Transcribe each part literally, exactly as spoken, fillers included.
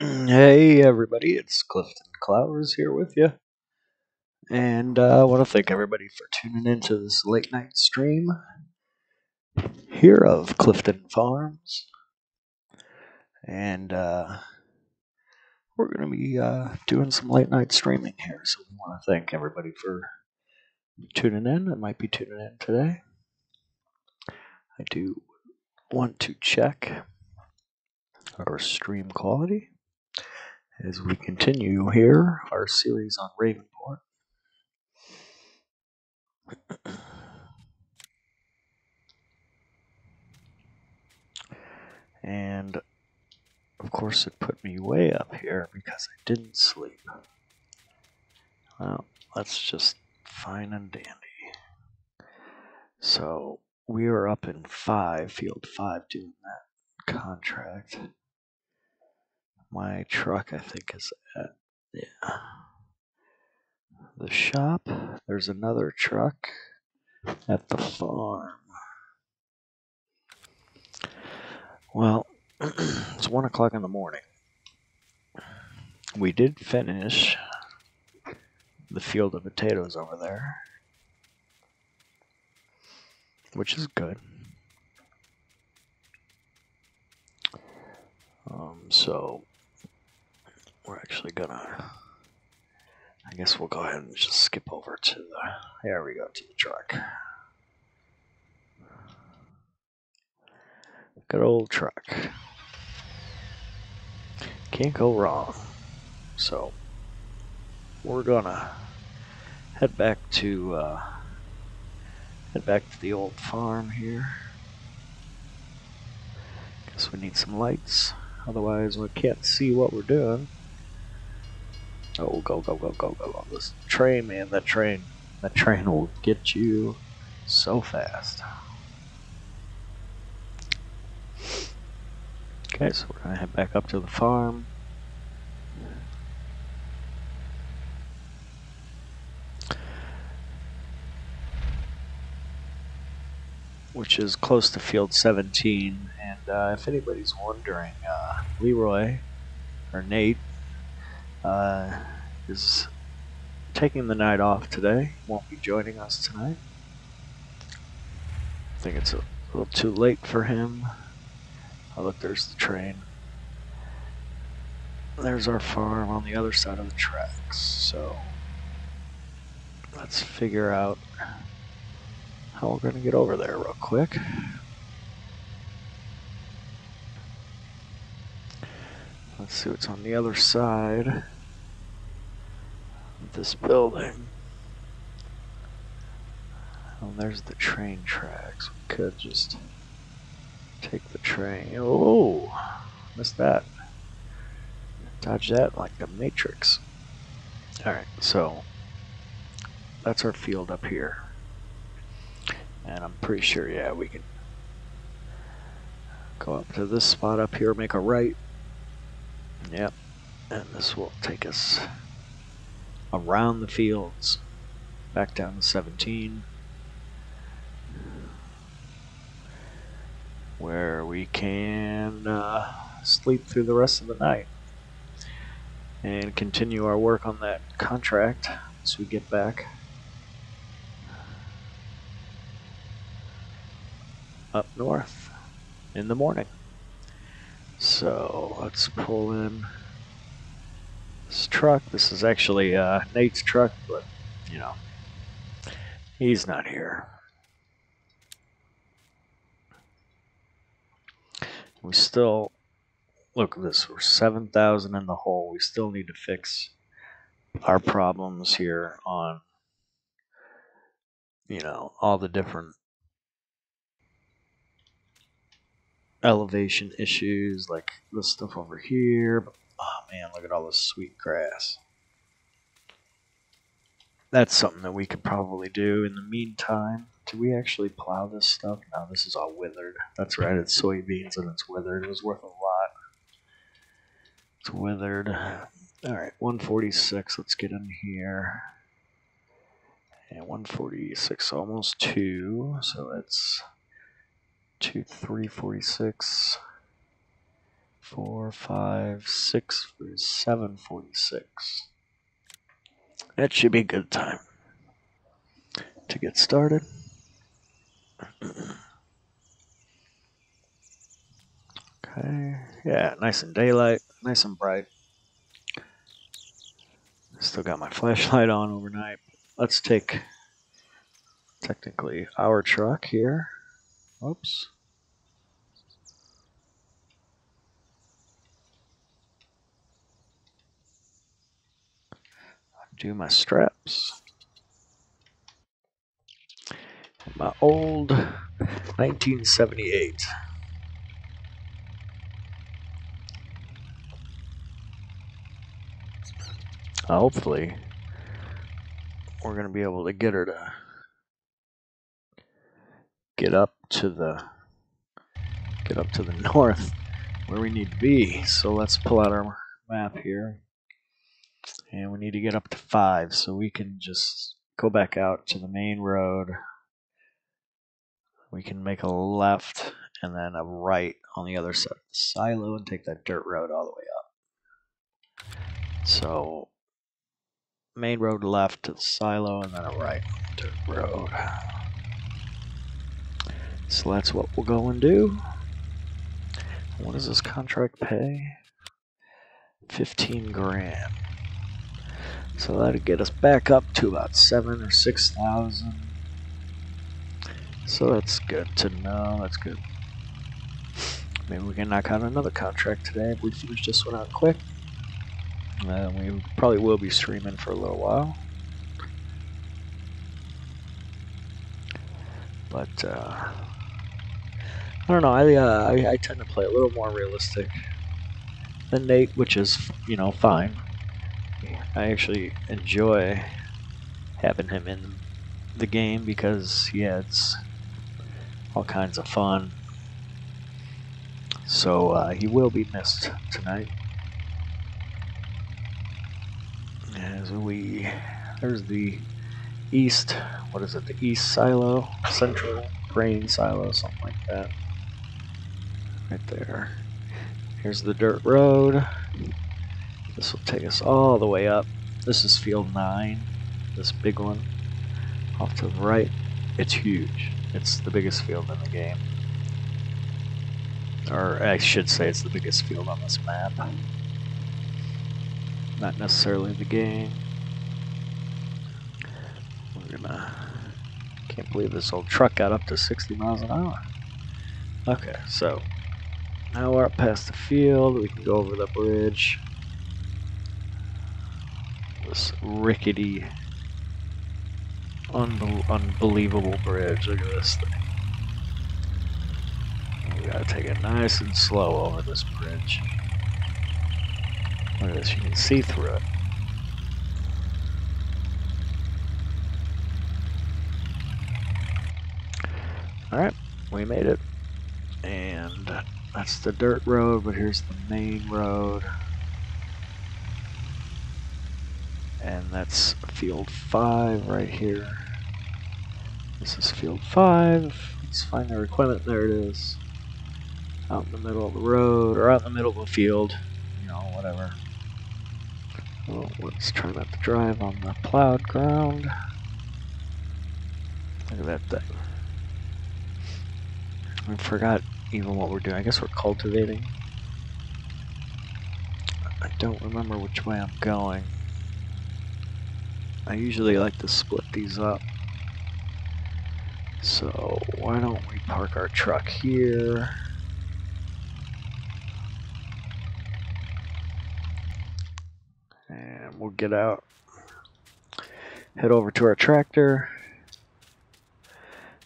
Hey everybody, it's Clyfton Clowers here with you, and uh, I want to thank everybody for tuning into this late night stream here of Clyfton Farms, and uh, we're going to be uh, doing some late night streaming here, so we want to thank everybody for tuning in, that might be tuning in today. I do want to check our stream quality as we continue here our series on Ravenport. And of course it put me way up here because I didn't sleep. Well, that's just fine and dandy. So we are up in five, field five, doing that contract. My truck, I think, is at yeah. the shop. There's another truck at the farm. Well, it's one o'clock in the morning. We did finish the field of potatoes over there, which is good. Um, so we're actually gonna, I guess we'll go ahead and just skip over to the, there we go, to the truck. Good old truck. Can't go wrong. So we're gonna head back to, uh, head back to the old farm here. Guess we need some lights. Otherwise, we can't see what we're doing. Oh, go, go, go, go, go. This train, man, that train. That train will get you so fast. Okay, so we're going to head back up to the farm. Which is close to field seventeen, and uh, if anybody's wondering, uh, Leroy, or Nate, uh, is taking the night off today, won't be joining us tonight. I think it's a little too late for him. Oh look, there's the train. There's our farm on the other side of the tracks, so let's figure out how we're going to get over there real quick. Let's see what's on the other side of this building. And there's the train tracks. We could just take the train. Oh, missed that. Dodge that like the Matrix. Alright, so that's our field up here. And I'm pretty sure, yeah, we can go up to this spot up here, make a right. Yep. And this will take us around the fields, back down to seventeen, where we can uh, sleep through the rest of the night and continue our work on that contract once we get back up north in the morning. So let's pull in this truck. This is actually uh, Nate's truck, but you know, he's not here. We still, look at this, we're seven thousand in the hole. We still need to fix our problems here on, you know, all the different elevation issues, like this stuff over here. Oh man, look at all this sweet grass. That's something that we could probably do in the meantime. Do we actually plow this stuff? No, this is all withered. That's right, it's soybeans and it's withered. It was worth a lot. It's withered. Alright, one forty-six, let's get in here. And one forty-six, almost two, so it's two, three, forty-six, four, five, six, seven forty-six. That should be a good time to get started. Okay, yeah, nice and daylight, nice and bright. Still got my flashlight on overnight. Let's take technically our truck here. Oops. Undo my straps. My old nineteen seventy-eight. Uh, hopefully, we're going to be able to get her to get up to the get up to the north where we need to be. So let's pull out our map here, and we need to get up to five, so we can just go back out to the main road. We can make a left and then a right on the other side of the silo and take that dirt road all the way up. So. Main road left to the silo and then a right to the road. So that's what we'll go and do. What does this contract pay? Fifteen grand. So that'll get us back up to about seven or six thousand. So that's good to know. That's good. Maybe we can knock out another contract today if we finish this one out quick. Uh, we probably will be streaming for a little while, but uh, I don't know. I, uh, I I tend to play a little more realistic than Nate, which is, you know, fine. I actually enjoy having him in the game because, yeah, it's all kinds of fun. So uh, he will be missed tonight. As we, there's the east, what is it, the east silo, central grain silo, something like that, right there. Here's the dirt road. This will take us all the way up. This is field nine, this big one, off to the right. It's huge. It's the biggest field in the game. Or I should say it's the biggest field on this map. Not necessarily the game. We're gonna. Can't believe this old truck got up to sixty miles an hour. Okay, so now we're up past the field. We can go over the bridge. This rickety, unbe unbelievable bridge. Look at this thing. We gotta take it nice and slow over this bridge. Look at this, you can see through it. Alright, we made it. And that's the dirt road, but here's the main road. And that's field five right here. This is field five. Let's find our equipment. There it is. Out in the middle of the road, or out in the middle of the field. You know, whatever. Well, let's turn up the drive on the plowed ground. Look at that thing. I forgot even what we're doing. I guess we're cultivating. I don't remember which way I'm going. I usually like to split these up. So why don't we park our truck here? And we'll get out, head over to our tractor.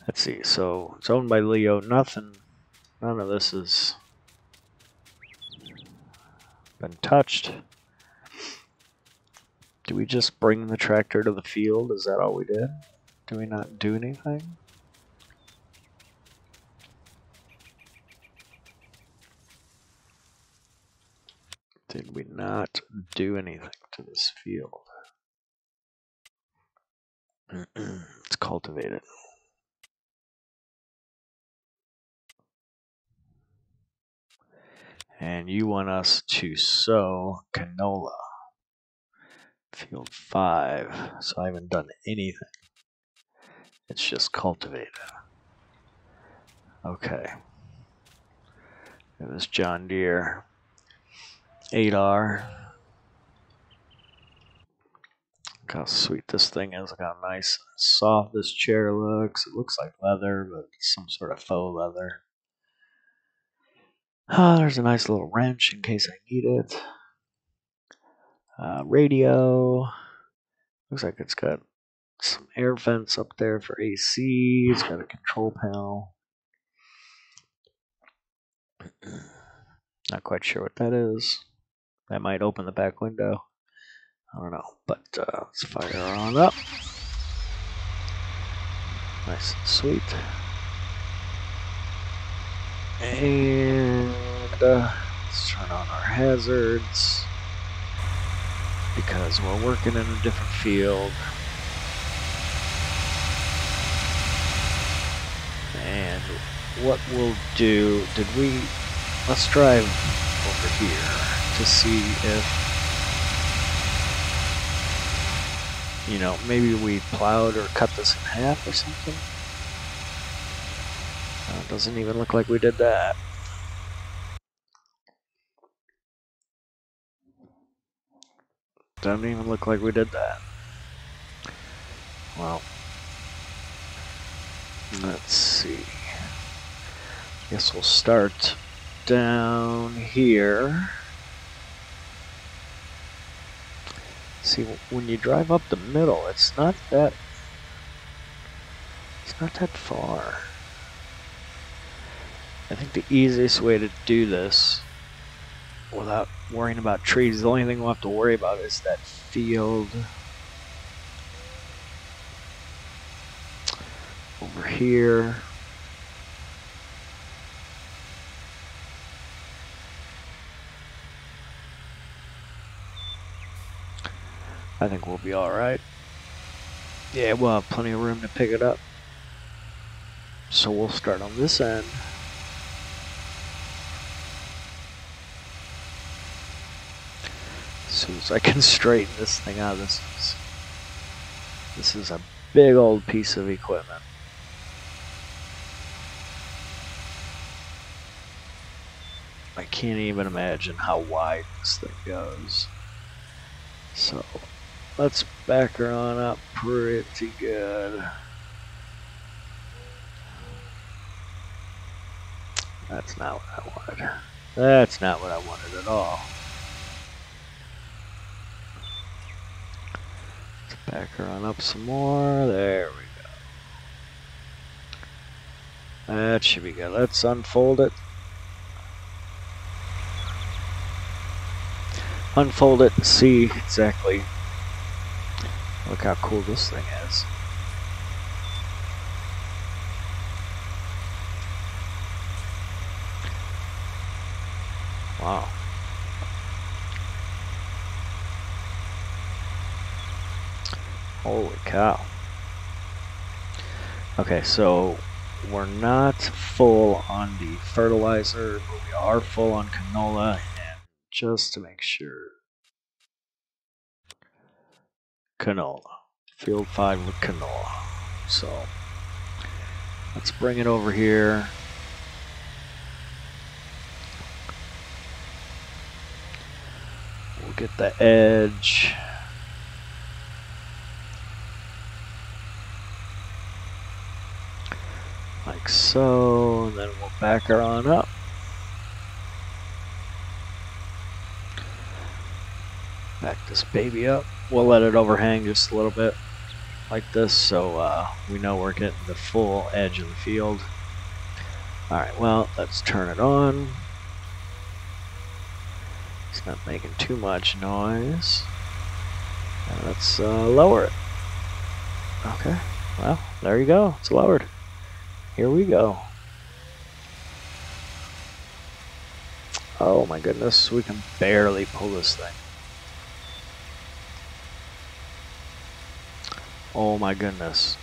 Let's see, so it's owned by Leo. Nothing, none of this has been touched. Do we just bring the tractor to the field? Is that all we did? Do we not do anything? Did we not do anything to this field? Let's cultivate it. and you want us to sow canola. Field five. So I haven't done anything. It's just cultivated. Okay. It was John Deere. eight R. Look how sweet this thing is. Look how nice and soft this chair looks. It looks like leather, but some sort of faux leather. Oh, there's a nice little wrench in case I need it. Uh, radio. Looks like it's got some air vents up there for A C. It's got a control panel. Not quite sure what that is. That might open the back window. I don't know, but uh, let's fire on up. Nice and sweet. And uh, let's turn on our hazards, because we're working in a different field. And what we'll do, did we, let's drive over here to see if, you know, maybe we plowed or cut this in half or something. It doesn't even look like we did that. Doesn't even look like we did that. Well, let's see. Guess we'll start down here. See, when you drive up the middle, it's not that. It's not that far. I think the easiest way to do this without worrying about trees, the only thing we'll have to worry about is that field over here. I think we'll be all right. Yeah, we'll have plenty of room to pick it up. So we'll start on this end. As soon as I can straighten this thing out, this is this is a big old piece of equipment. I can't even imagine how wide this thing goes. So let's back her on up pretty good. That's not what I wanted. That's not what I wanted at all. Back her on up some more. There we go. That should be good. Let's unfold it. Unfold it and see exactly. Look how cool this thing is. Wow. Holy cow. Okay, so we're not full on the fertilizer, but we are full on canola. And just to make sure, canola. Field five with canola. So let's bring it over here. We'll get the edge. Like so, and then we'll back her on up. Back this baby up. We'll let it overhang just a little bit like this, so uh, we know we're getting the full edge of the field. Alright, well, let's turn it on. It's not making too much noise. And let's uh, lower it. Okay, well, there you go. It's lowered. Here we go. Oh my goodness, we can barely pull this thing. Oh my goodness.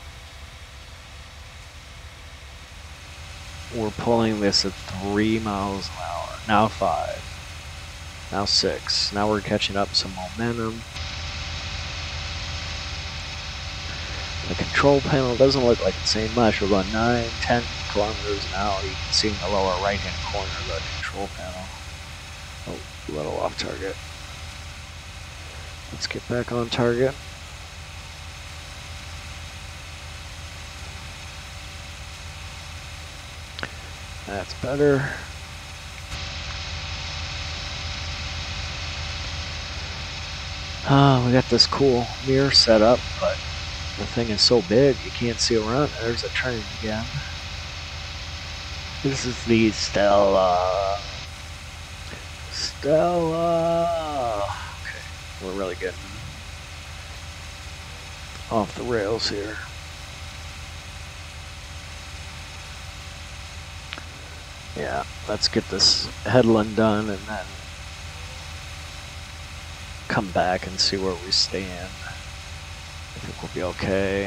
We're pulling this at three miles an hour. now five, now six. Now we're catching up some momentum. The control panel doesn't look like it's saying much. We're going nine, ten kilometers an hour. You can see in the lower right-hand corner of the control panel. Oh, a little off target. Let's get back on target. That's better. Ah, we got this cool mirror set up, but the thing is so big you can't see around. There's a train again. This is the Stella. Stella. Okay, we're really getting off the rails here. Yeah, let's get this headland done and then come back and see where we stand. I think we'll be okay.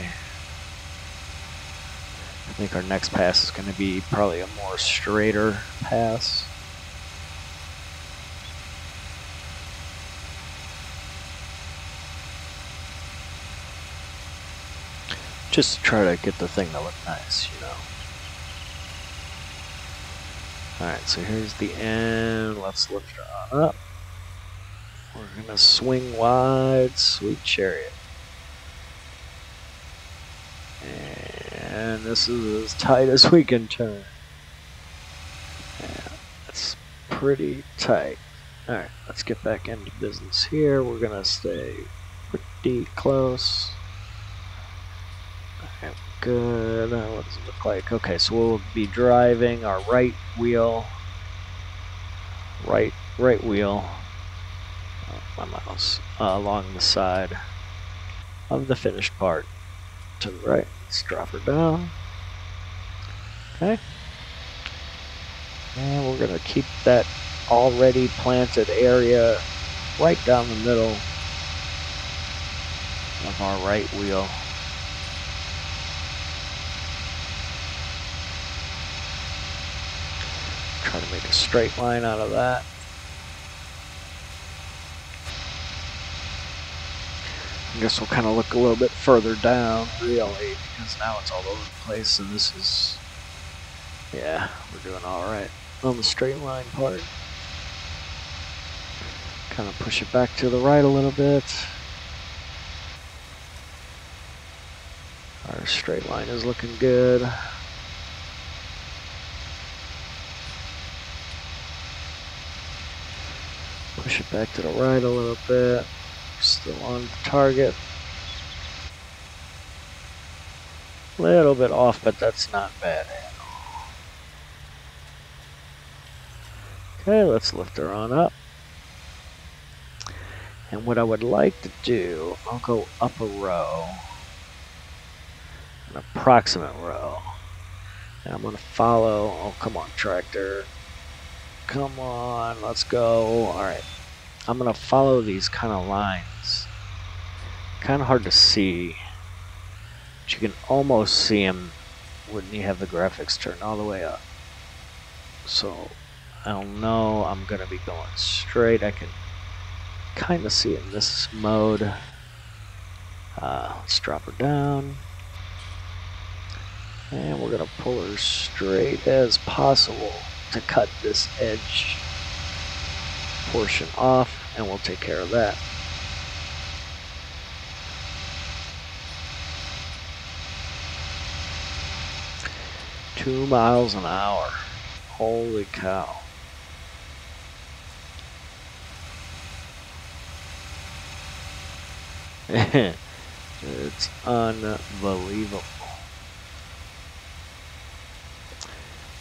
I think our next pass is going to be probably a more straighter pass. Just to try to get the thing to look nice, you know. Alright, so here's the end. Let's lift it on up. We're gonna swing wide, sweet chariot. And this is as tight as we can turn. Yeah, that's pretty tight. Alright, let's get back into business here. We're gonna stay pretty close. Alright, good. Uh, what does it look like? Okay, so we'll be driving our right wheel. Right, right wheel. My mouse uh, along the side of the finished part to the right. Let's drop her down. Okay, and we're gonna keep that already planted area right down the middle of our right wheel. Try to make a straight line out of that. I guess we'll kind of look a little bit further down, really, because now it's all over the place, and this is, yeah, we're doing all right on the straight line part. Kind of push it back to the right a little bit. Our straight line is looking good. Push it back to the right a little bit. Still on target. A little bit off, but that's not bad at all. Okay, let's lift her on up. And what I would like to do, I'll go up a row, an approximate row. And I'm going to follow. Oh, come on, tractor. Come on, let's go. All right. I'm going to follow these kind of lines. Kind of hard to see, but you can almost see them when you have the graphics turned all the way up. So I don't know, I'm going to be going straight. I can kind of see it in this mode. Uh, let's drop her down. And we're going to pull her straight as possible to cut this edge portion off, and we'll take care of that. Two miles an hour. Holy cow. It's unbelievable.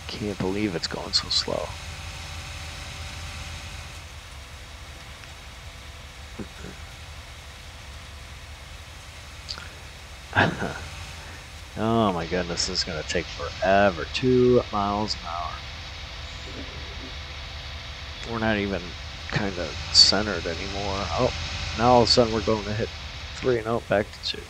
Can't believe it's going so slow. Oh my goodness, this is going to take forever. Two miles an hour. We're not even kind of centered anymore. Oh, now all of a sudden we're going to hit three and oh, back to two.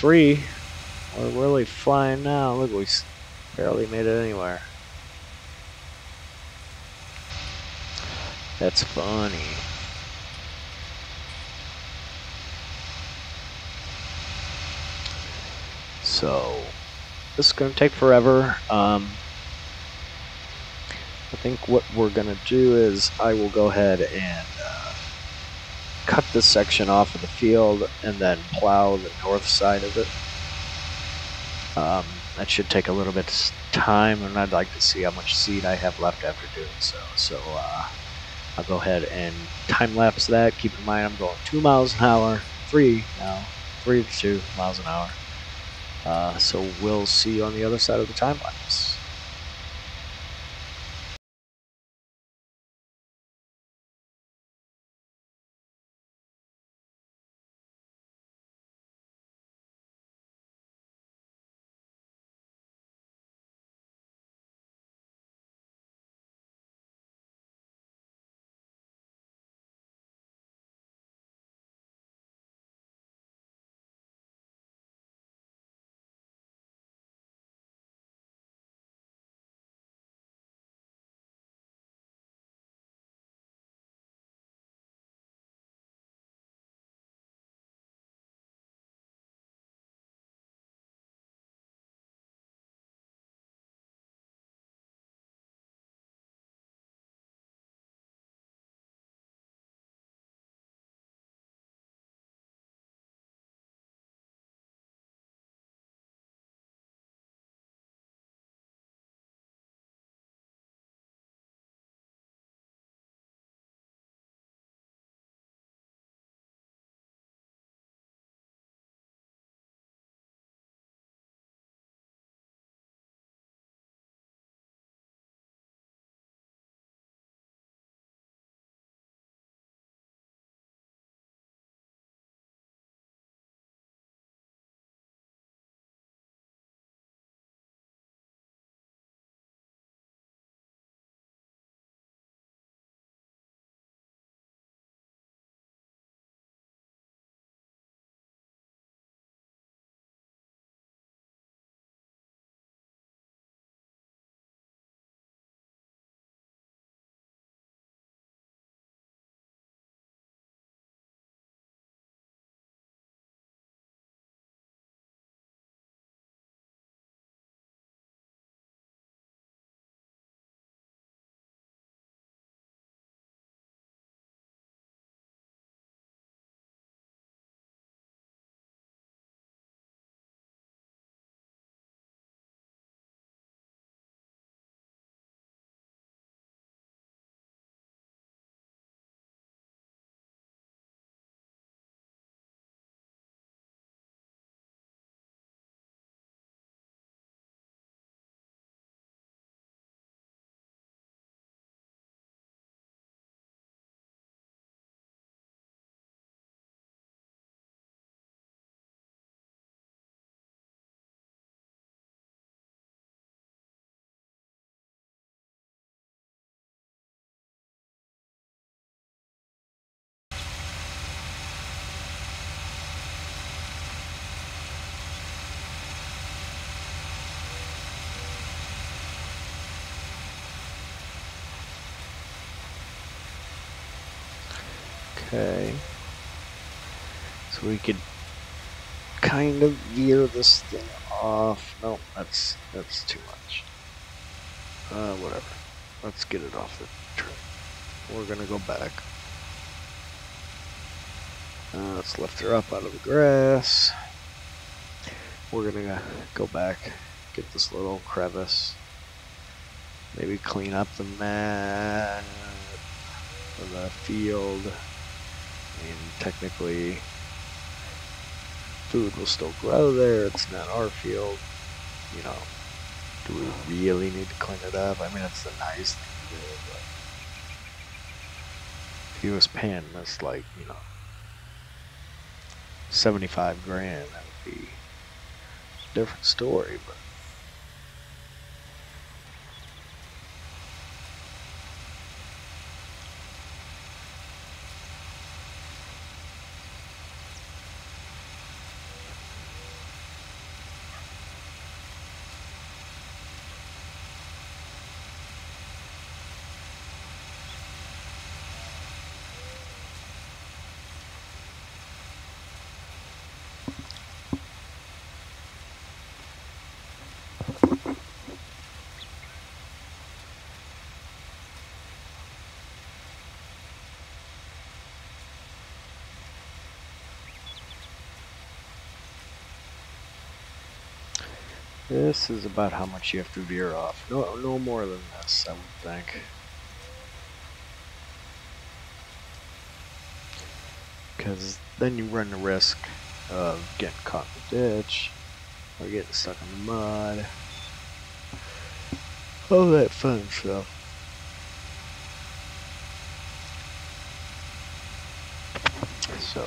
free. We're really flying now. Look, we barely made it anywhere. That's funny. So this is going to take forever. Um, I think what we're going to do is I will go ahead and uh, cut this section off of the field and then plow the north side of it. Um, that should take a little bit of time, and I'd like to see how much seed I have left after doing so. So uh, I'll go ahead and time-lapse that. Keep in mind I'm going two miles an hour, three now, three to two miles an hour. Uh, so we'll see you on the other side of the time-lapse. Okay, so we could kind of veer this thing off. No, that's that's too much. Uh, whatever. Let's get it off the track. We're gonna go back. Uh, let's lift her up out of the grass. We're gonna go back, get this little crevice. Maybe clean up the mat or the field. And technically, food will still grow there. It's not our field. You know, do we really need to clean it up? I mean, it's the nice thing to do, but if you was paying us like, you know, seventy-five grand, that would be a different story, but. This is about how much you have to veer off. No, no more than this, I would think. Because then you run the risk of getting caught in the ditch or getting stuck in the mud. All that fun stuff. So,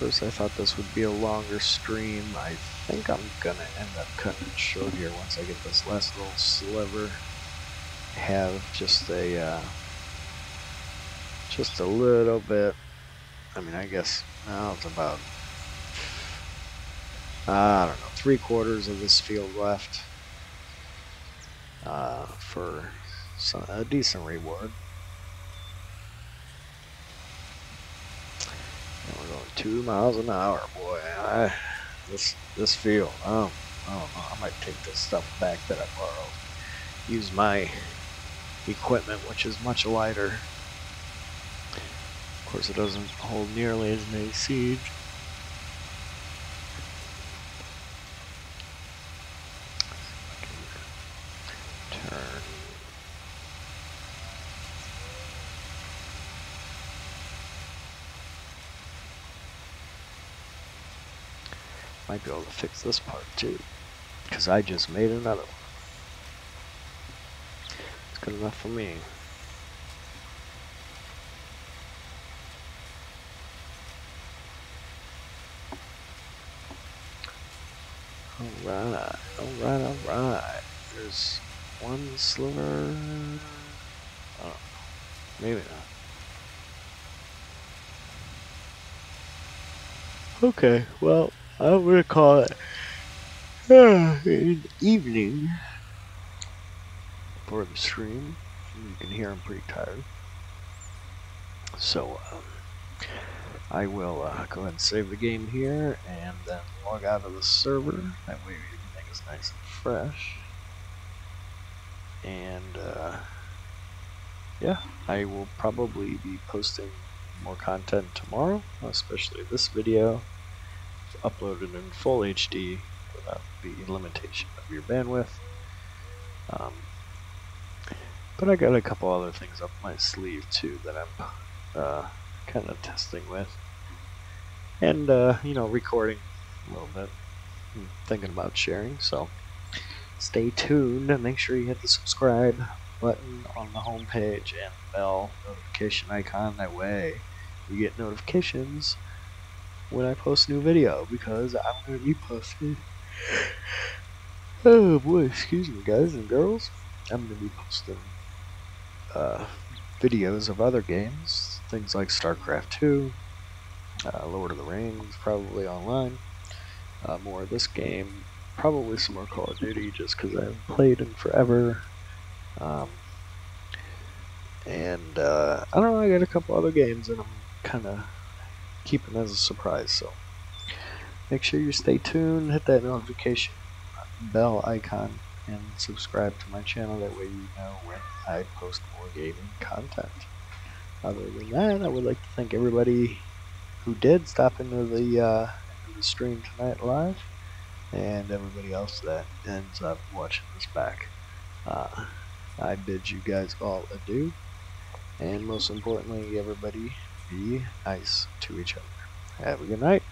first I thought this would be a longer stream. I think I'm gonna end up cutting it short here once I get this last little sliver. Have just a, uh, just a little bit. I mean, I guess now it's about, uh, I don't know, three quarters of this field left uh, for some, a decent reward. Two miles an hour, boy. I, this this field. Um, I don't know. I might take this stuff back that I borrowed. Use my equipment, which is much lighter. Of course, it doesn't hold nearly as many seeds. Turn. Might be able to fix this part too, because I just made another one. It's good enough for me. Alright, alright, alright. There's one sliver. I don't know. Maybe not. Okay, well. I'm gonna call it uh, an evening for the stream. You can hear I'm pretty tired. So um, I will uh, go ahead and save the game here and then log out of the server. That way everything is nice and fresh. And uh, yeah, I will probably be posting more content tomorrow, especially this video. Uploaded in full H D without the limitation of your bandwidth. Um, but I got a couple other things up my sleeve too that I'm uh, kind of testing with. And, uh, you know, recording a little bit. I'm thinking about sharing, so stay tuned and make sure you hit the subscribe button on the home page and bell notification icon. That way you get notifications when I post a new video, because I'm going to be posting, oh boy, excuse me guys and girls, I'm going to be posting uh, videos of other games, things like StarCraft two, uh, Lord of the Rings, probably online, uh, more of this game, probably some more Call of Duty, just because I haven't played in forever, um, and uh, I don't know, I got a couple other games and I'm kind of keep them as a surprise, so make sure you stay tuned, hit that notification bell icon, and subscribe to my channel. That way you know when I post more gaming content. Other than that, I would like to thank everybody who did stop into the, uh, into the stream tonight live, and everybody else that ends up watching this back. Uh, I bid you guys all adieu, and most importantly, everybody, be nice to each other. Have a good night.